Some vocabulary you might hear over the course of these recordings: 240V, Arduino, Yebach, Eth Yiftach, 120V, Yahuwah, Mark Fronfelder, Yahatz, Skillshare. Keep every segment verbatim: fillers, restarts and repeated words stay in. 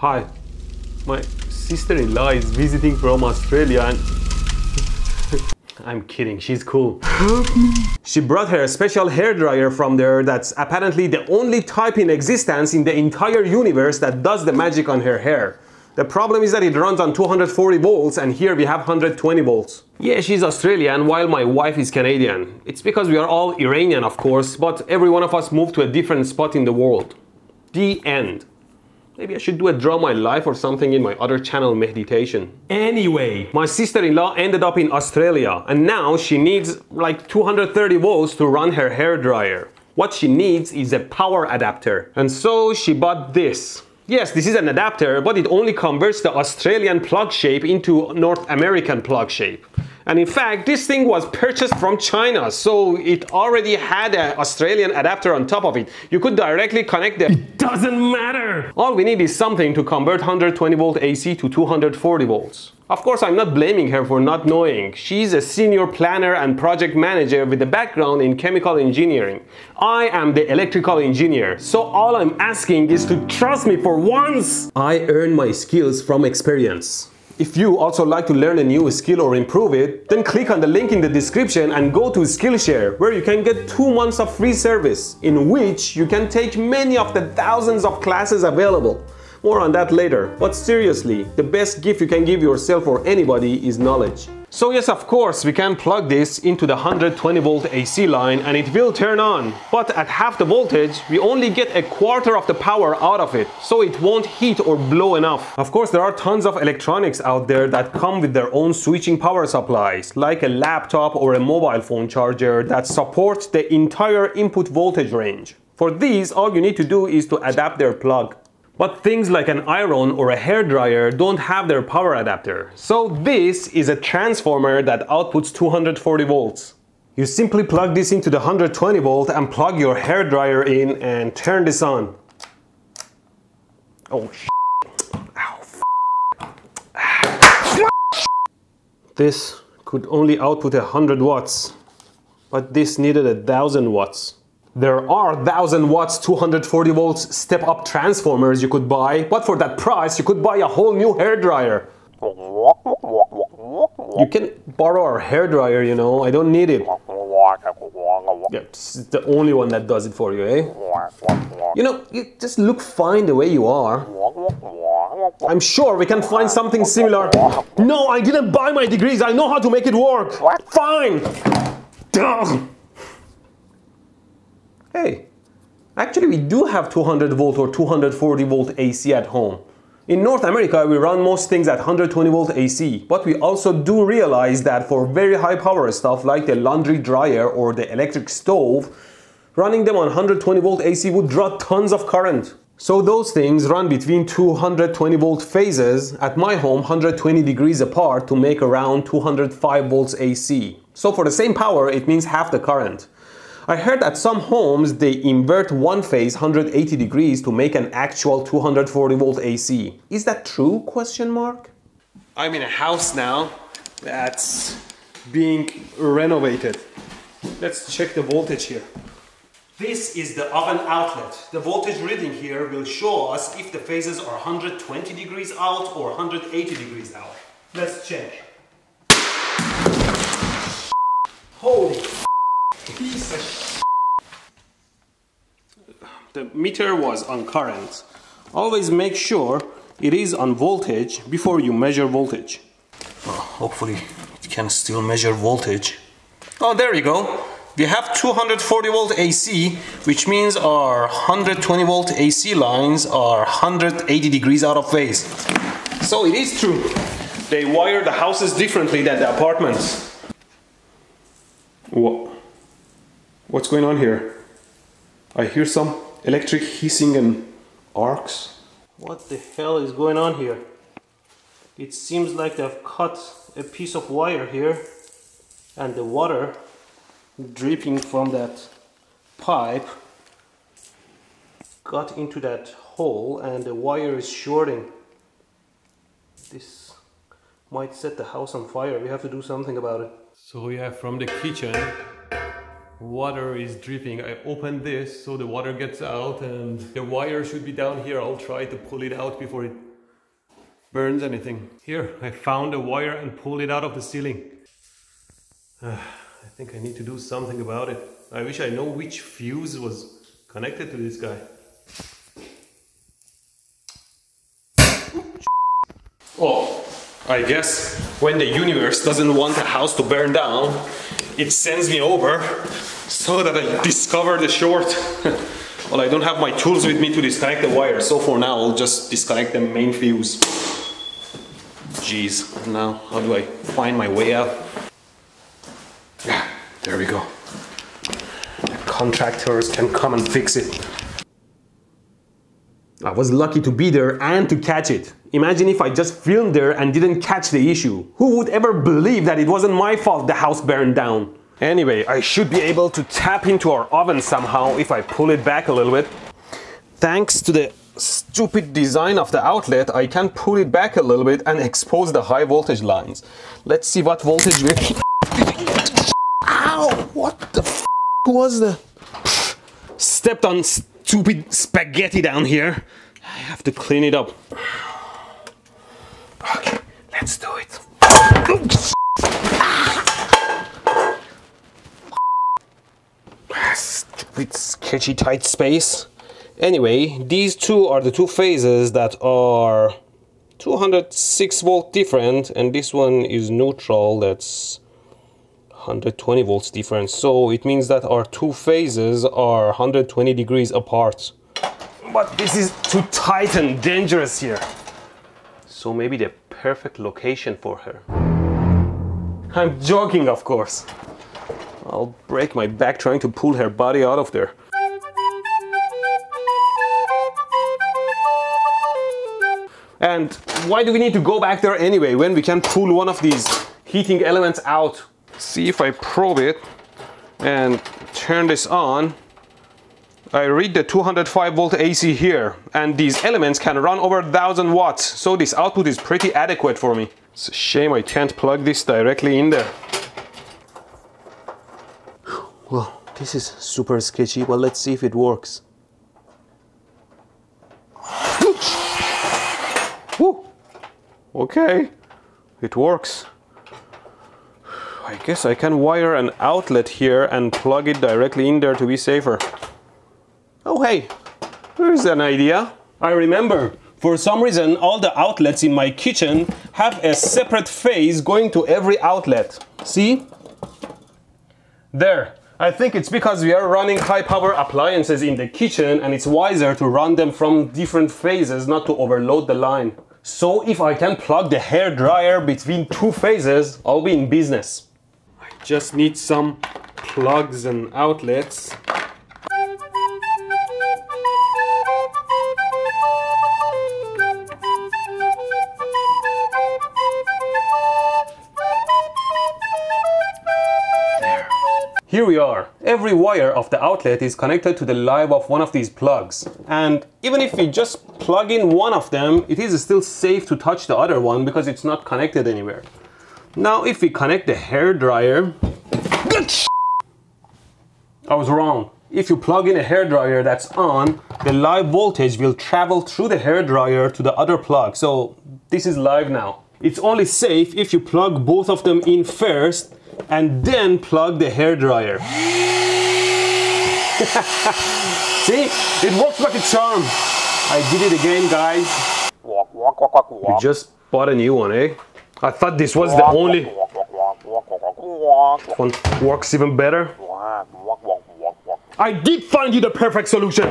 Hi, my sister-in-law is visiting from Australia and... I'm kidding, she's cool. She brought her a special hairdryer from there that's apparently the only type in existence in the entire universe that does the magic on her hair. The problem is that it runs on two hundred forty volts and here we have one hundred twenty volts. Yeah, she's Australian while my wife is Canadian. It's because we are all Iranian, of course, but every one of us moved to a different spot in the world. The end. Maybe I should do a draw my life or something in my other channel meditation. Anyway, my sister-in-law ended up in Australia and now she needs like two hundred thirty volts to run her hairdryer. What she needs is a power adapter. And so she bought this. Yes, this is an adapter, but it only converts the Australian plug shape into North American plug shape. And in fact, this thing was purchased from China, so it already had an Australian adapter on top of it. You could directly connect the... It doesn't matter! All we need is something to convert one hundred twenty volt A C to two hundred forty volts. Of course, I'm not blaming her for not knowing. She's a senior planner and project manager with a background in chemical engineering. I am the electrical engineer, so all I'm asking is to trust me for once! I earn my skills from experience. If you also like to learn a new skill or improve it, then click on the link in the description and go to Skillshare, where you can get two months of free service, in which you can take many of the thousands of classes available. More on that later, but seriously, the best gift you can give yourself or anybody is knowledge. So yes, of course, we can plug this into the one hundred twenty volt A C line and it will turn on, but at half the voltage, we only get a quarter of the power out of it, so it won't heat or blow enough. Of course, there are tons of electronics out there that come with their own switching power supplies, like a laptop or a mobile phone charger that supports the entire input voltage range. For these, all you need to do is to adapt their plug. But things like an iron or a hairdryer don't have their power adapter. So this is a transformer that outputs two hundred forty volts. You simply plug this into the one hundred twenty volt and plug your hairdryer in and turn this on. Oh sh**. Ow, f***. This could only output one hundred watts, but this needed a thousand watts. There are one thousand watts, two hundred forty volts step-up transformers you could buy, but for that price you could buy a whole new hairdryer. You can borrow our hairdryer, you know, I don't need it. Yeah, it's the only one that does it for you, eh? You know, you just look fine the way you are. I'm sure we can find something similar. No, I didn't buy my degrees, I know how to make it work. Fine! Duh. Hey, actually we do have two hundred volt or two hundred forty volt A C at home. In North America we run most things at one hundred twenty volt A C, but we also do realize that for very high power stuff like the laundry dryer or the electric stove, running them on one hundred twenty volt A C would draw tons of current. So those things run between two hundred twenty volt phases, at my home one hundred twenty degrees apart, to make around two hundred five volts A C. So for the same power it means half the current. I heard that some homes, they invert one phase one hundred eighty degrees to make an actual two hundred forty volt A C. Is that true, question mark? I'm in a house now that's being renovated. Let's check the voltage here. This is the oven outlet. The voltage reading here will show us if the phases are one hundred twenty degrees out or one hundred eighty degrees out. Let's check. Holy piece of sh**. The meter was on current. Always make sure it is on voltage before you measure voltage. Well, hopefully it can still measure voltage. Oh, there you go. We have two hundred forty volt A C, which means our one hundred twenty volt A C lines are one hundred eighty degrees out of phase. So it is true. They wire the houses differently than the apartments. Whoa. What's going on here? I hear some electric hissing and arcs. What the hell is going on here? It seems like they've cut a piece of wire here and the water dripping from that pipe got into that hole and the wire is shorting. This might set the house on fire. We have to do something about it. So yeah, from the kitchen water is dripping. I open this so the water gets out, and the wire should be down here. I'll try to pull it out before it burns anything. Here, I found a wire and pulled it out of the ceiling. Uh, I think I need to do something about it. I wish I know which fuse was connected to this guy. Oh, I guess when the universe doesn't want a house to burn down, it sends me over so that I discover the short. Well, I don't have my tools with me to disconnect the wire, so for now I'll just disconnect the main fuse. Jeez, now how do I find my way out? Yeah, there we go. The contractors can come and fix it. I was lucky to be there and to catch it. Imagine if I just filmed there and didn't catch the issue. Who would ever believe that it wasn't my fault the house burned down? Anyway, I should be able to tap into our oven somehow if I pull it back a little bit. Thanks to the stupid design of the outlet, I can pull it back a little bit and expose the high voltage lines. Let's see what voltage we... Ow! What the f*** was the... Stepped on stupid spaghetti down here. I have to clean it up. Okay, let's do it. Stupid sketchy tight space. Anyway, these two are the two phases that are two hundred six volt different, and this one is neutral, that's one hundred twenty volts difference. So it means that our two phases are one hundred twenty degrees apart. But this is too tight and dangerous here. So maybe the perfect location for her. I'm joking, of course. I'll break my back trying to pull her body out of there. And why do we need to go back there anyway when we can pull one of these heating elements out? See if I probe it and turn this on. I read the two hundred five volt A C here, and these elements can run over one thousand watts, so this output is pretty adequate for me. It's a shame I can't plug this directly in there. Well, this is super sketchy, but let's see if it works. Woo. Okay, it works. I guess I can wire an outlet here and plug it directly in there to be safer. Oh hey, here's an idea. I remember, for some reason all the outlets in my kitchen have a separate phase going to every outlet. See? There. I think it's because we are running high power appliances in the kitchen, and it's wiser to run them from different phases, not to overload the line. So if I can plug the hair dryer between two phases, I'll be in business. I just need some plugs and outlets. There. Here we are. Every wire of the outlet is connected to the live of one of these plugs. And even if we just plug in one of them, it is still safe to touch the other one because it's not connected anywhere. Now if we connect the hairdryer... I was wrong. If you plug in a hairdryer that's on, the live voltage will travel through the hairdryer to the other plug. So this is live now. It's only safe if you plug both of them in first and then plug the hairdryer. See? It works like a charm. I did it again, guys. You just bought a new one, eh? I thought this was the only... This one works even better. I did find you the perfect solution!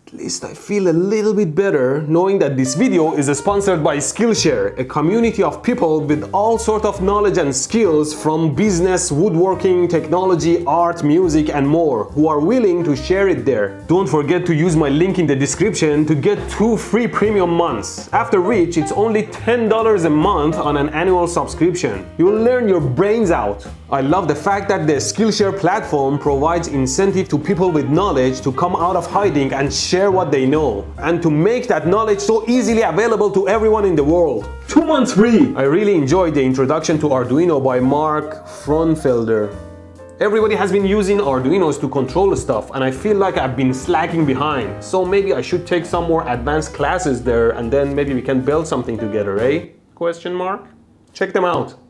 At least I feel a little bit better knowing that this video is sponsored by Skillshare, a community of people with all sorts of knowledge and skills from business, woodworking, technology, art, music and more, who are willing to share it there. Don't forget to use my link in the description to get two free premium months, after which it's only ten dollars a month on an annual subscription. You'll learn your brains out. I love the fact that the Skillshare platform provides incentive to people with knowledge to come out of hiding and share what they know, and to make that knowledge so easily available to everyone in the world. two one three! I really enjoyed the introduction to Arduino by Mark Fronfelder. Everybody has been using Arduinos to control stuff, and I feel like I've been slacking behind. So maybe I should take some more advanced classes there, and then maybe we can build something together, eh? Question mark? Check them out.